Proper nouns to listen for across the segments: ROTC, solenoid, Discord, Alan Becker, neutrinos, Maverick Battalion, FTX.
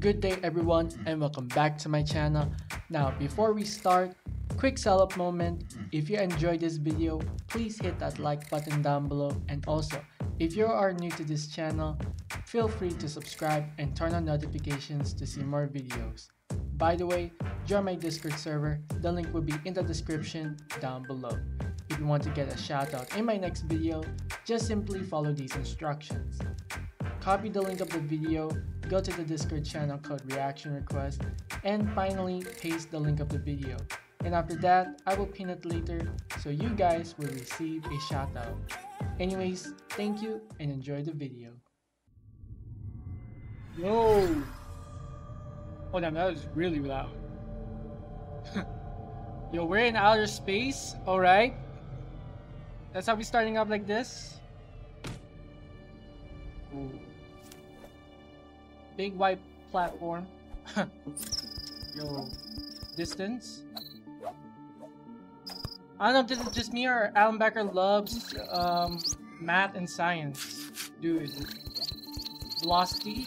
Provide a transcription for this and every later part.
Good day everyone and welcome back to my channel. Now before we start, quick sell up moment. If you enjoyed this video, please hit that like button down below, and also if you are new to this channel, feel free to subscribe and turn on notifications to see more videos. By the way, join my Discord server, the link will be in the description down below. If you want to get a shout out in my next video, just simply follow these instructions. Copy the link of the video, go to the Discord channel called reaction request, and finally paste the link of the video. And after that, I will pin it later so you guys will receive a shout out. Anyways, thank you and enjoy the video. Whoa! Oh damn, that was really loud. Yo, we're in outer space, alright? That's how we starting up like this. Ooh. Big white platform. Yo, distance. I don't know if this is just me or Alan Becker loves math and science. Dude. Velocity.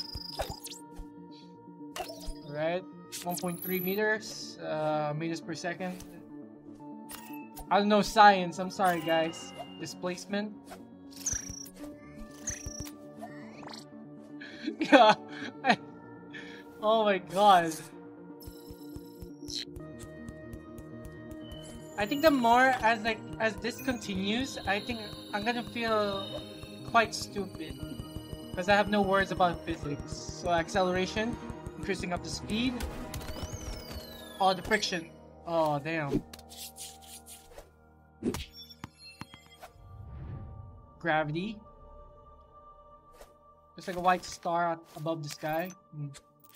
Alright. 1.3 meters. Meters per second. I don't know science. I'm sorry, guys. Displacement. Yeah. Oh my god. I think the more as this continues, I think I'm gonna feel quite stupid because I have no words about physics. So acceleration, increasing up the speed. Oh, the friction. Oh damn. Gravity. It's like a white star above the sky.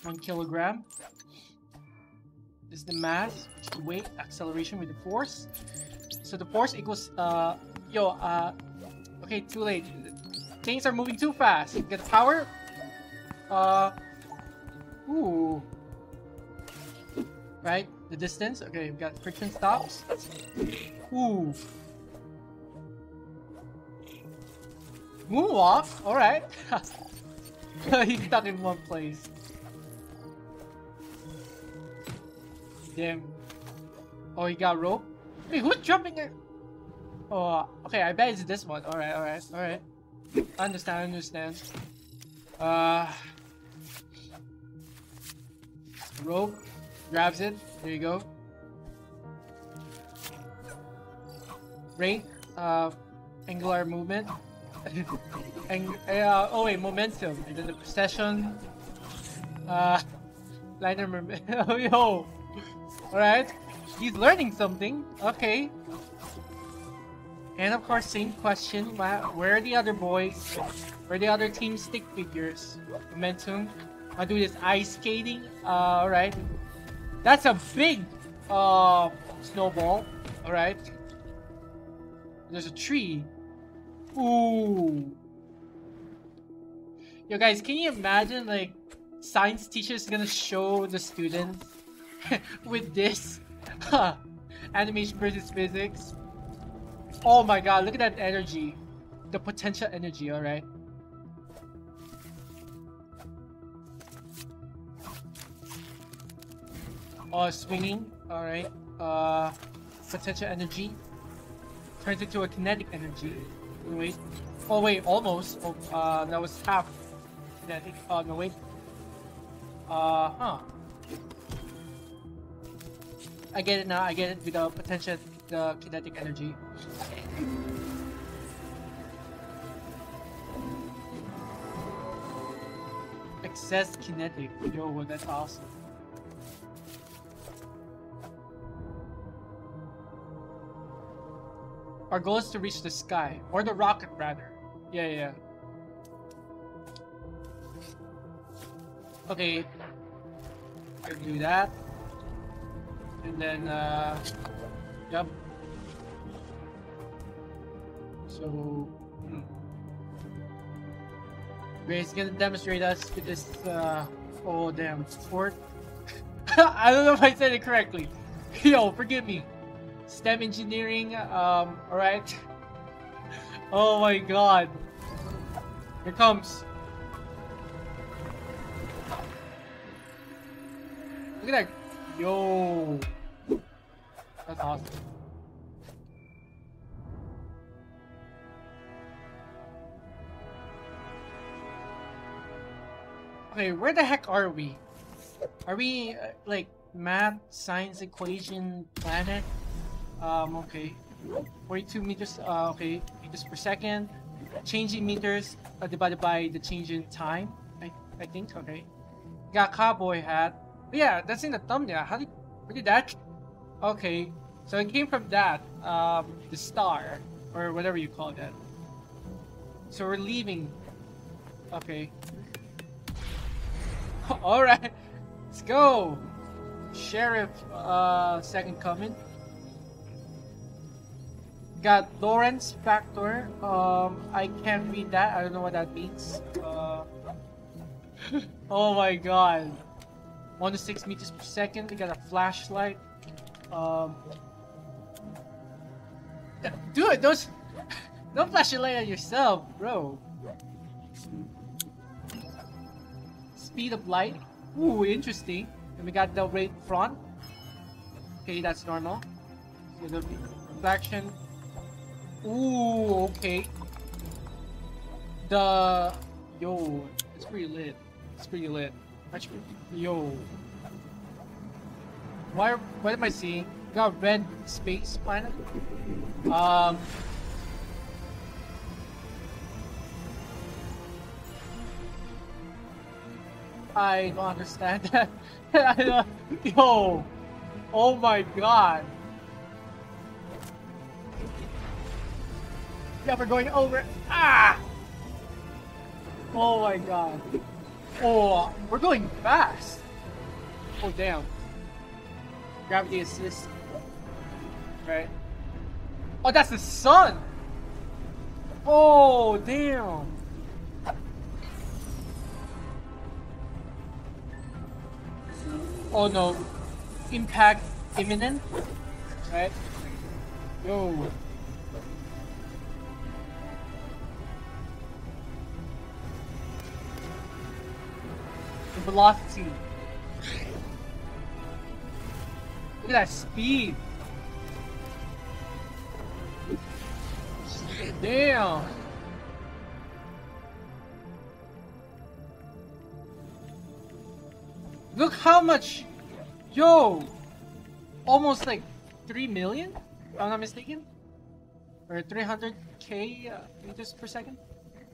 1 kilogram. This is the mass, which is the weight, acceleration with the force. So the force equals okay, too late. Things are moving too fast. You get power. Ooh. Right? The distance. Okay, we've got friction stops. Ooh. Moonwalk? Alright. He's stuck in one place. Damn. Oh, he got rope? Wait, who's jumping it? Oh, okay, I bet it's this one. Alright, alright, alright. Understand, understand. Rope. Grabs it. There you go. Brake. Angular movement. And oh wait, momentum, and then the possession, liner movement. Oh yo, alright, he's learning something. Okay, and of course same question, where are the other boys, where are the other team stick figures? Momentum, I'll do this ice skating. Alright, that's a big snowball. Alright, there's a tree. Ooh. Yo guys, can you imagine like science teachers gonna show the students with this? Animation vs physics. Oh my god, look at that energy. The potential energy, alright. Oh, swinging, alright. Potential energy turns into a kinetic energy. Wait, oh wait, almost. Oh, that was half. I think. Oh no, wait. I get it now. I get it with the potential, the kinetic energy. Excess kinetic. Yo, that's awesome. Our goal is to reach the sky, or the rocket rather. Yeah, yeah. Okay. I can do that. And then, yep. So, Grace is gonna demonstrate us with this, oh damn, sport. I don't know if I said it correctly. Yo, forgive me. STEM engineering, alright. Oh my god. Here comes. Look at that. Yo. That's awesome. Okay, where the heck are we? Are we, like, math, science, equation, planet? Okay. 42 meters, okay, meters per second. Changing meters divided by the change in time, I think, okay. Got a cowboy hat. But yeah, that's in the thumbnail. Where did that? Okay, so it came from that, the star, or whatever you call that. So we're leaving. Okay. Alright, let's go! Sheriff, second coming. Got Lawrence Factor. I can't read that. I don't know what that means. Oh my god. 1 to 6 meters per second. We got a flashlight. Dude, don't flash your light on yourself, bro. Speed of light. Ooh, interesting. And we got the right front. Okay, that's normal. So the reflection. Ooh, okay. The... Yo, it's pretty lit. It's pretty lit. Actually, yo. Why, what am I seeing? We got red space planet. I don't understand that. Yo! Oh my god! Yeah, we're going over. Ah! Oh my god. Oh, we're going fast. Oh damn. Gravity assist. Right. Oh, that's the sun! Oh damn! Oh no, impact imminent, right? Yo. The velocity. Look at that speed. Damn. Look how much, yo, almost like 3 million, if I'm not mistaken, or 300k meters per second.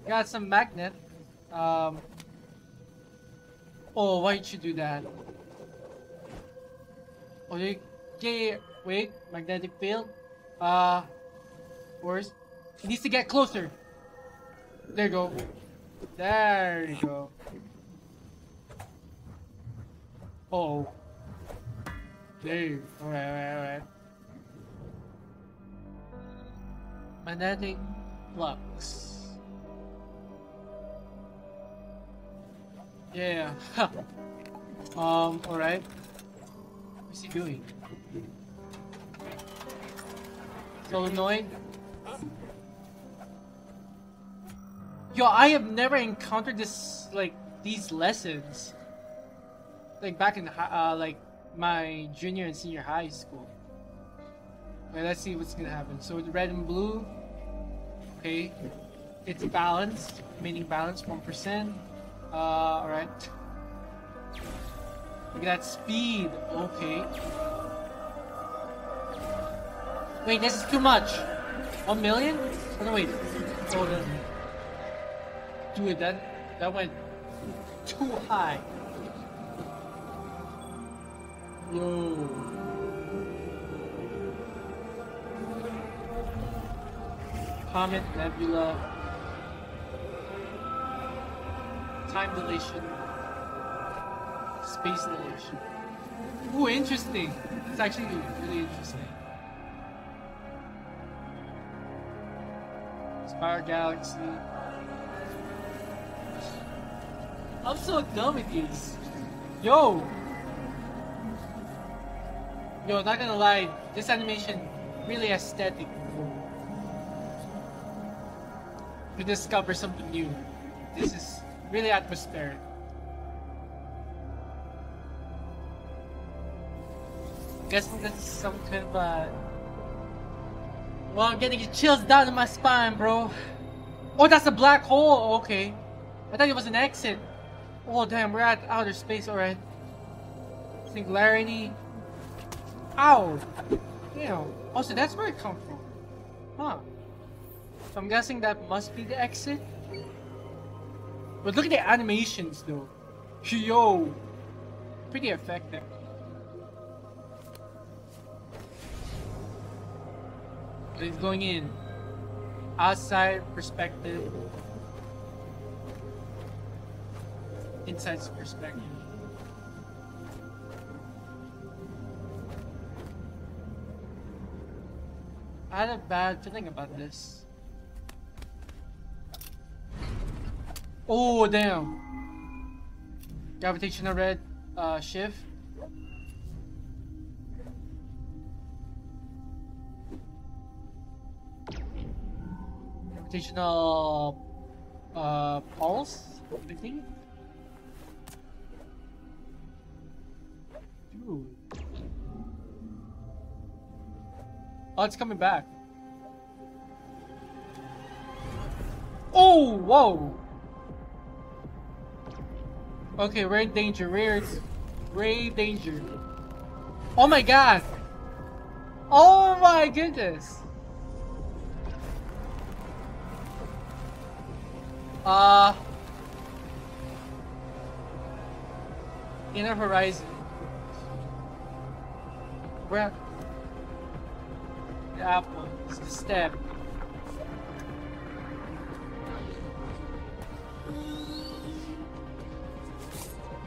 Got some magnet. Oh, why'd you do that? Okay, wait, magnetic field. Where's, it needs to get closer. There you go. There you go. Oh. Dude. Alright, alright, alright. Magnetic flux. Yeah. Alright. What's he doing? Solenoid. Yo, I have never encountered this, like, these lessons. Like back in like my junior and senior high school. Okay, let's see what's gonna happen. So with red and blue, okay, it's balanced, meaning balance 1%. All right. Look at that speed. Okay. Wait, this is too much. 1 million? Oh no, wait. Hold on. Dude, that went too high. Yo. Comet, nebula, time dilation, space dilation. Ooh, interesting. It's actually really interesting. Spiral galaxy. I'm so dumb with these. Yo. Yo, not gonna lie, this animation really aesthetic. To discover something new. This is really atmospheric. guessing this is some kind of well, I'm getting chills down in my spine, bro. Oh, that's a black hole. Okay, I thought it was an exit. Oh damn, we're at outer space. All right. Singularity. Ow. Damn. Oh, so that's where it comes from. Huh. So I'm guessing that must be the exit. But look at the animations, though. Yo. Pretty effective. So it's going in. Outside perspective. Inside perspective. I had a bad feeling about this. Oh damn! Gravitational red shift. Gravitational pulse. I think. Dude. Oh, it's coming back. Oh, whoa. Okay, we're in danger. We're grave danger. Oh my god. Oh my goodness. Inner horizon. Where? The apple. It's the step.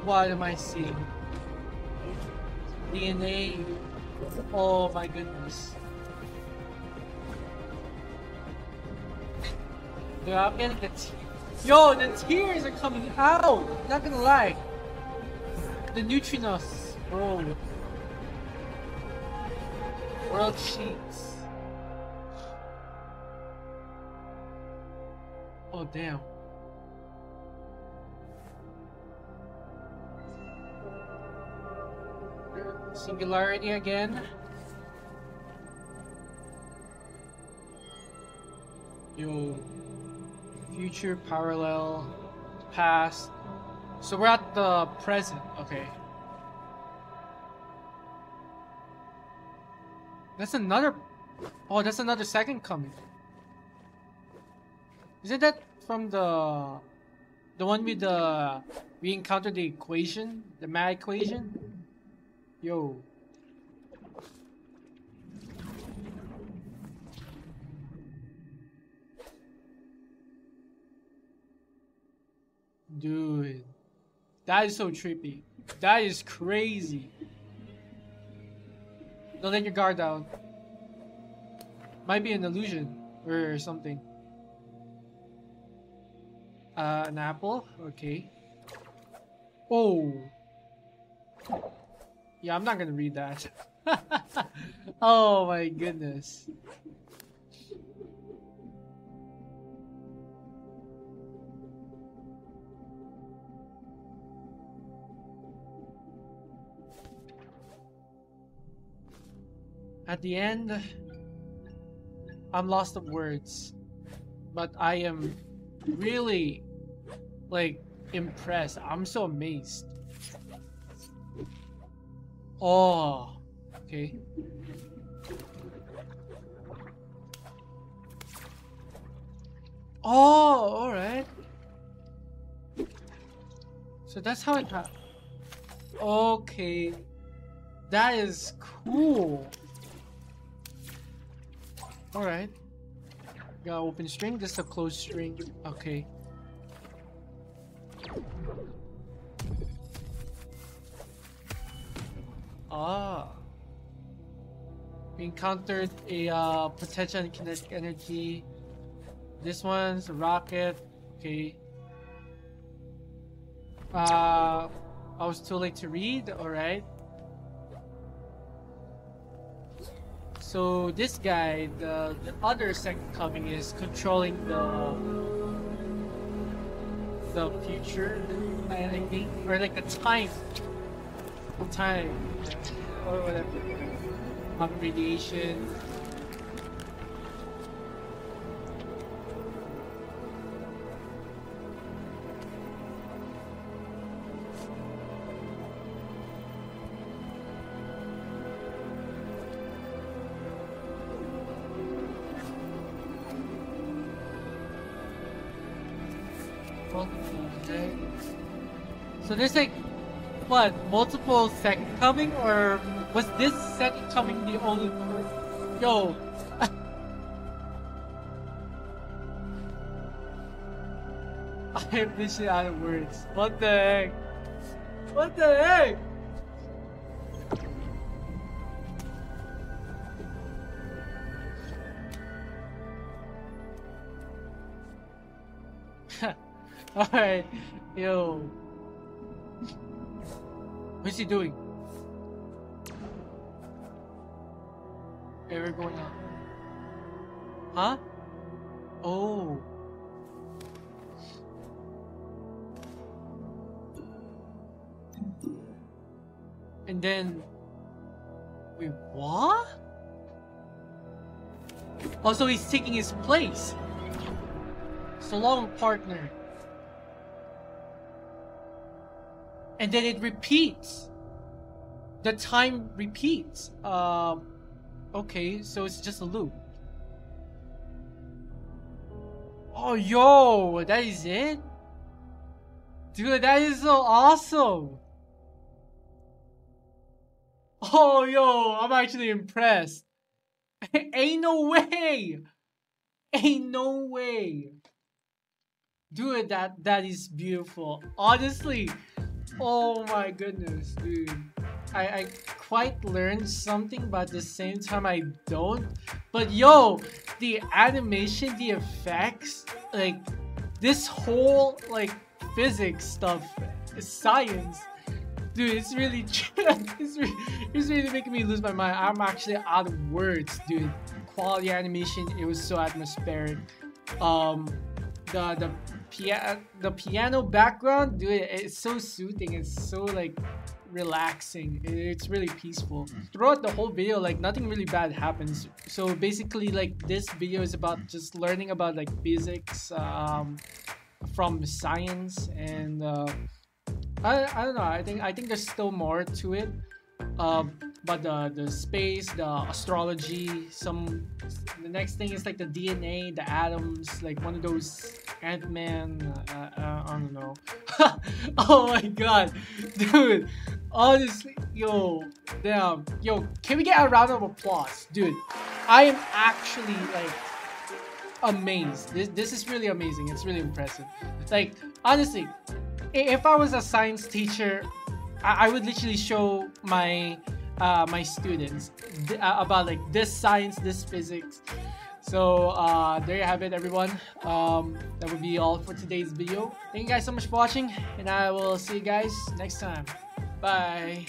What am I seeing? DNA. Oh my goodness. Dude, I'm getting the tears. Yo, the tears are coming out! Not gonna lie. The neutrinos, bro. World sheets. Oh damn. Singularity again. Yo. Future, parallel, past. So we're at the present. Okay. That's another. Oh, that's another second coming. Isn't that from the one with the we encountered the equation, the mad equation? Yo. Dude. That is so trippy. That is crazy. Don't let your guard down. Might be an illusion or something. An apple? Okay. Oh. Yeah, I'm not gonna read that. Oh my goodness. At the end, I'm lost of words, but I am really, like, impressed. I'm so amazed. Oh, okay. Oh, all right. So that's how it happened. Okay, that is cool. All right. Got open string. This is a closed string. Okay. Ah, we encountered a potential and kinetic energy. This one's a rocket. Okay. I was too late to read. All right. So this guy, the other second coming, is controlling the future, I think, or like the time. or whatever. Radiation. Okay. So there's like, what, multiple sections coming, or was this second coming the only one? Yo! I am literally out of words. What the heck? What the heck? Alright, yo. What's he doing? Okay, we're going out. Huh? Oh. And then... Wait, what? Also, he's taking his place. So long, partner. And then it repeats. The time repeats. Okay, so it's just a loop. Oh, yo, that is it? Dude, that is so awesome. Oh, yo, I'm actually impressed. Ain't no way. Ain't no way. Dude, that is beautiful. Honestly. Oh my goodness, dude. I quite learned something, but at the same time I don't. But yo, the animation, the effects, like this whole like physics stuff, science, dude, it's really it's really making me lose my mind. I'm actually out of words, dude. Quality animation, it was so atmospheric. The piano background, dude, it's so soothing. It's so like relaxing. It's really peaceful. Throughout the whole video, like nothing really bad happens. So basically, like this video is about just learning about like physics from science, and I don't know. I think there's still more to it. But the space, the astrology, the next thing is like the DNA, the atoms, like one of those Ant-Man, I don't know. Oh my god, dude, honestly, yo, damn, yo, can we get a round of applause? Dude, I am actually like amazed. This is really amazing. It's really impressive. Like, honestly, if I was a science teacher, I would literally show my students about like this science, this physics. So there you have it, everyone. That would be all for today's video. Thank you guys so much for watching, and I will see you guys next time. Bye.